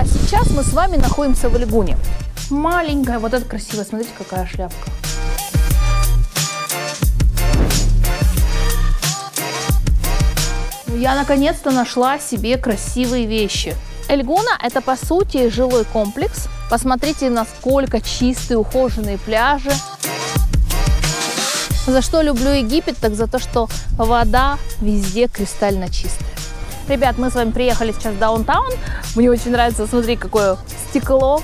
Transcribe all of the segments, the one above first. А сейчас мы с вами находимся в Эль-Гуне. Маленькая, вот эта красивая, смотрите, какая шляпка. Я наконец-то нашла себе красивые вещи. Эль-Гуна — это, по сути, жилой комплекс. Посмотрите, насколько чистые, ухоженные пляжи. За что люблю Египет, так за то, что вода везде кристально чистая. Ребят, мы с вами приехали сейчас в даунтаун. Мне очень нравится, смотри, какое стекло.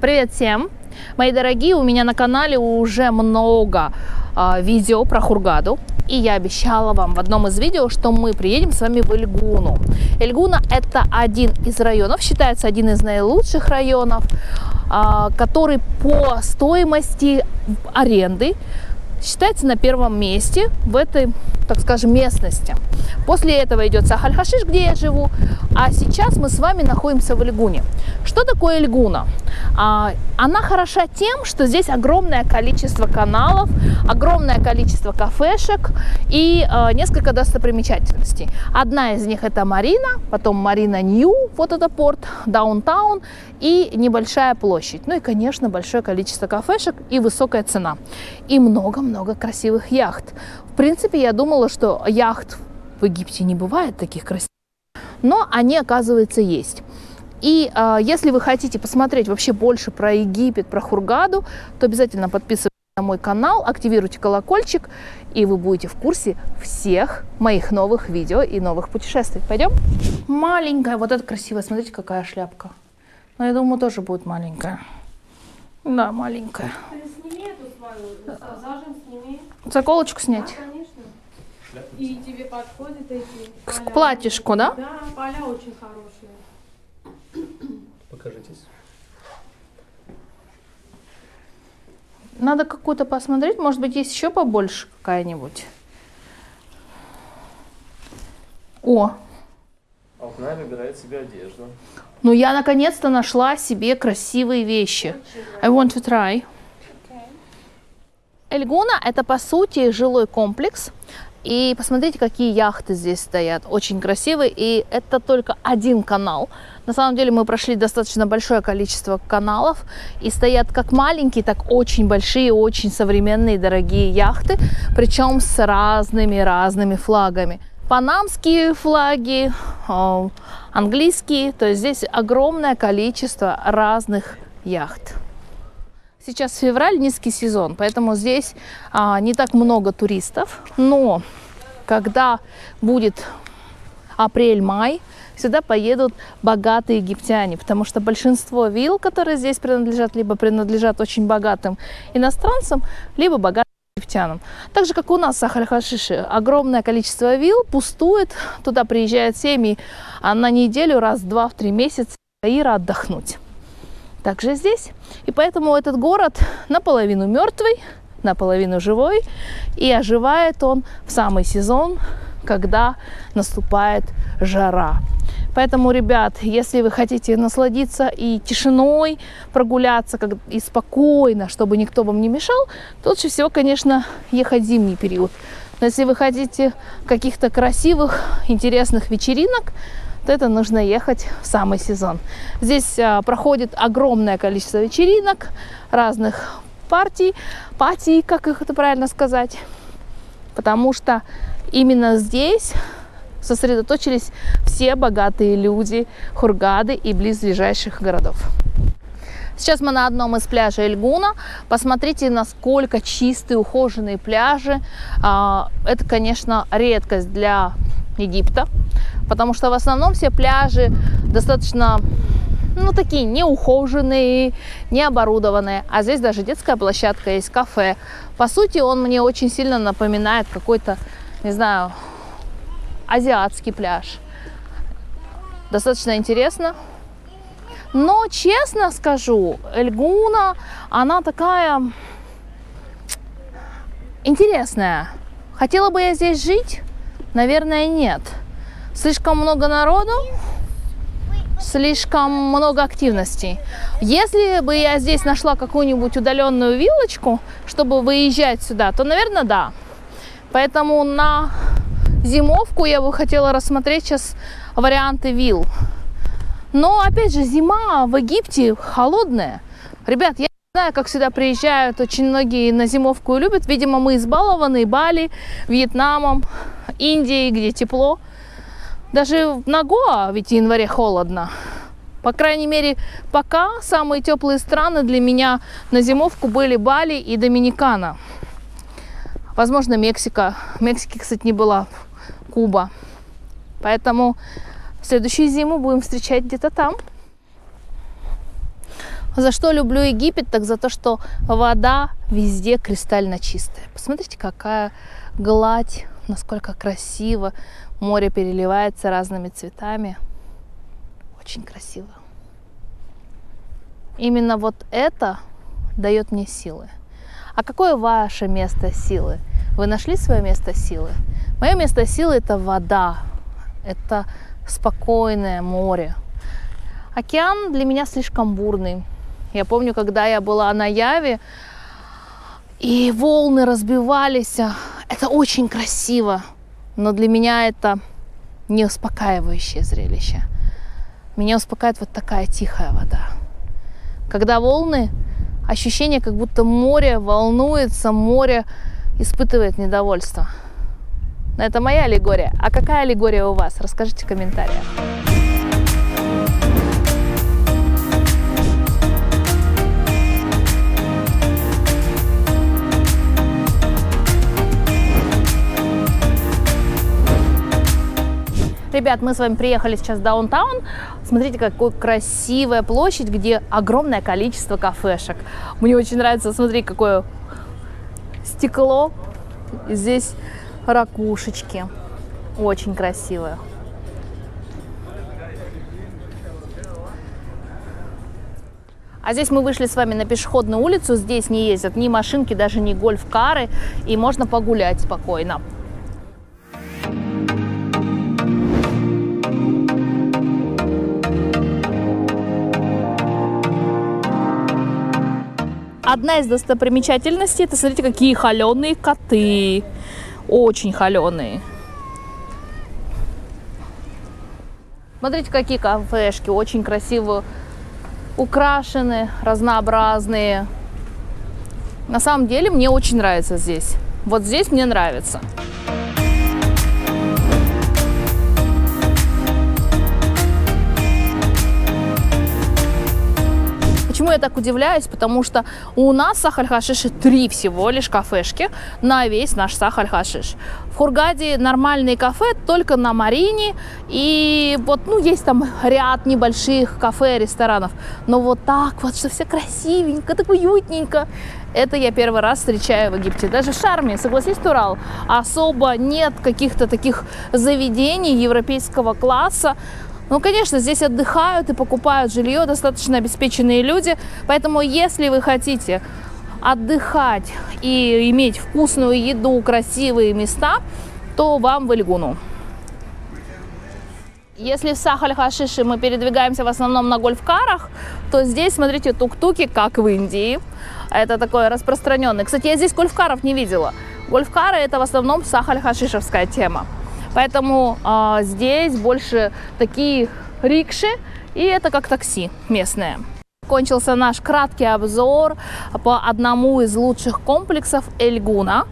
Привет всем! Мои дорогие, у меня на канале уже много видео про Хургаду. И я обещала вам в одном из видео, что мы приедем с вами в Эль-Гуну. Эль-Гуна — это один из районов, считается один из наилучших районов, который по стоимости аренды считается на первом месте в этой, так скажем, местности. После этого идет Сахль-Хашиш, где я живу. А сейчас мы с вами находимся в Эль-Гуне. Что такое Эль-Гуна? Она хороша тем, что здесь огромное количество каналов, огромное количество кафешек и несколько достопримечательностей. Одна из них — это Марина, потом Марина Нью, вот это порт, даунтаун и небольшая площадь. Ну и, конечно, большое количество кафешек и высокая цена. И много-много красивых яхт. В принципе, я думала, что яхт в Египте не бывает таких красивых, но они, оказывается, есть. И если вы хотите посмотреть вообще больше про Египет, про Хургаду, то обязательно подписывайтесь на мой канал, активируйте колокольчик, и вы будете в курсе всех моих новых видео и новых путешествий. Пойдем? Маленькая, вот эта красивая, смотрите, какая шляпка. Но я думаю, тоже будет маленькая. Да, маленькая. Сними эту свою, зажим, сними. Заколочку снять? Да, конечно. И тебе подходят эти... К платьишку, да? Да, поля очень хорошие. Покажитесь. Надо какую-то посмотреть. Может быть, есть еще побольше какая-нибудь. О! Алтынай выбирает себе одежду. Ну, я наконец-то нашла себе красивые вещи. I want to try. Эль-Гуна — это, по сути, жилой комплекс. И посмотрите, какие яхты здесь стоят, очень красивые, и это только один канал. На самом деле мы прошли достаточно большое количество каналов, и стоят как маленькие, так очень большие, очень современные, дорогие яхты, причем с разными флагами. Панамские флаги, английские, то есть здесь огромное количество разных яхт. Сейчас февраль, низкий сезон, поэтому здесь не так много туристов. Но когда будет апрель-май, сюда поедут богатые египтяне, потому что большинство вилл, которые здесь принадлежат, либо принадлежат очень богатым иностранцам, либо богатым египтянам. Так же, как у нас в Сахль-Хашише, огромное количество вилл пустует, туда приезжают семьи на неделю, раз, два, в три месяца, Каира отдохнуть. Также здесь. И поэтому этот город наполовину мертвый, наполовину живой. И оживает он в самый сезон, когда наступает жара. Поэтому, ребят, если вы хотите насладиться и тишиной, прогуляться и спокойно, чтобы никто вам не мешал, то лучше всего, конечно, ехать в зимний период. Но если вы хотите каких-то красивых, интересных вечеринок, это нужно ехать в самый сезон. Здесь проходит огромное количество вечеринок, разных пати, как их это правильно сказать, потому что именно здесь сосредоточились все богатые люди Хургады и близлежащих городов. Сейчас мы на одном из пляжей Эль-Гуна. Посмотрите, насколько чистые, ухоженные пляжи. Это, конечно, редкость для Египта, потому что в основном все пляжи достаточно, ну, такие неухоженные, необорудованные. А здесь даже детская площадка есть, кафе. По сути, он мне очень сильно напоминает какой-то, не знаю, азиатский пляж. Достаточно интересно. Но, честно скажу, Эль-Гуна, она такая интересная. Хотела бы я здесь жить? Наверное, нет. Слишком много народу? слишком много активностей. Если бы я здесь нашла какую-нибудь удаленную вилочку, чтобы выезжать сюда, то, наверное, да. Поэтому на зимовку я бы хотела рассмотреть сейчас варианты вилл. Но, опять же, зима в Египте холодная. Ребят, я не знаю, как сюда приезжают очень многие на зимовку и любят. Видимо, мы избалованы Бали, Вьетнамом, Индией, где тепло. Даже на Гоа ведь в январе холодно. По крайней мере, пока самые теплые страны для меня на зимовку были Бали и Доминикана. Возможно, Мексика. Мексики, кстати, не была. Куба. Поэтому следующую зиму будем встречать где-то там. За что люблю Египет? Так за то, что вода везде кристально чистая. Посмотрите, какая гладь, насколько красиво. Море переливается разными цветами. Очень красиво. Именно вот это дает мне силы. А какое ваше место силы? Вы нашли свое место силы? Мое место силы – это вода. Это спокойное море. Океан для меня слишком бурный. Я помню, когда я была на Яве, и волны разбивались. Это очень красиво. Но для меня это не успокаивающее зрелище. Меня успокаивает вот такая тихая вода. Когда волны, ощущение, как будто море волнуется, море испытывает недовольство. Но это моя аллегория. А какая аллегория у вас? Расскажите в комментариях. Ребят, мы с вами приехали сейчас в даунтаун. Смотрите, какая красивая площадь, где огромное количество кафешек. Мне очень нравится, смотри, какое стекло. Здесь ракушечки. Очень красивые. А здесь мы вышли с вами на пешеходную улицу. Здесь не ездят ни машинки, даже ни гольф-кары. И можно погулять спокойно. Одна из достопримечательностей – это, смотрите, какие холеные коты. Очень холеные. Смотрите, какие кафешки. Очень красиво украшены, разнообразные. На самом деле, мне очень нравится здесь. Вот здесь мне нравится. Почему я так удивляюсь? Потому что у нас в Сахль-Хашише 3 всего лишь кафешки на весь наш Сахль-Хашиш. В Хургаде нормальные кафе только на Марине. И вот, ну, есть там ряд небольших кафе, ресторанов. Но вот так вот, что все красивенько, так уютненько. Это я первый раз встречаю в Египте. Даже в Шарме, согласись, Турал, особо нет каких-то таких заведений европейского класса. Ну, конечно, здесь отдыхают и покупают жилье достаточно обеспеченные люди. Поэтому, если вы хотите отдыхать и иметь вкусную еду, красивые места, то вам в Эль-Гуну. Если в Сахль-Хашише мы передвигаемся в основном на гольф-карах, то здесь, смотрите, тук-туки, как в Индии. Это такое распространенное. Кстати, я здесь гольф-каров не видела. Гольф-кары – это в основном сахаль-хашишевская тема. Поэтому здесь больше такие рикши, и это как такси местное. Кончился наш краткий обзор по одному из лучших комплексов Эль-Гуна.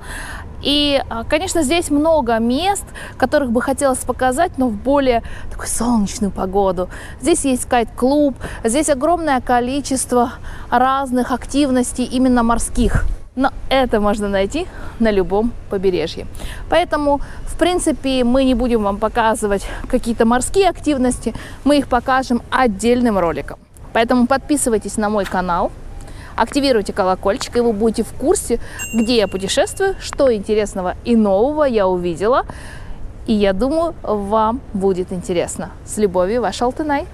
И, конечно, здесь много мест, которых бы хотелось показать, но в более такую солнечную погоду. Здесь есть кайт-клуб, здесь огромное количество разных активностей, именно морских. Но это можно найти на любом побережье. Поэтому, в принципе, мы не будем вам показывать какие-то морские активности. Мы их покажем отдельным роликом. Поэтому подписывайтесь на мой канал, активируйте колокольчик, и вы будете в курсе, где я путешествую, что интересного и нового я увидела. И я думаю, вам будет интересно. С любовью, ваш Алтынай.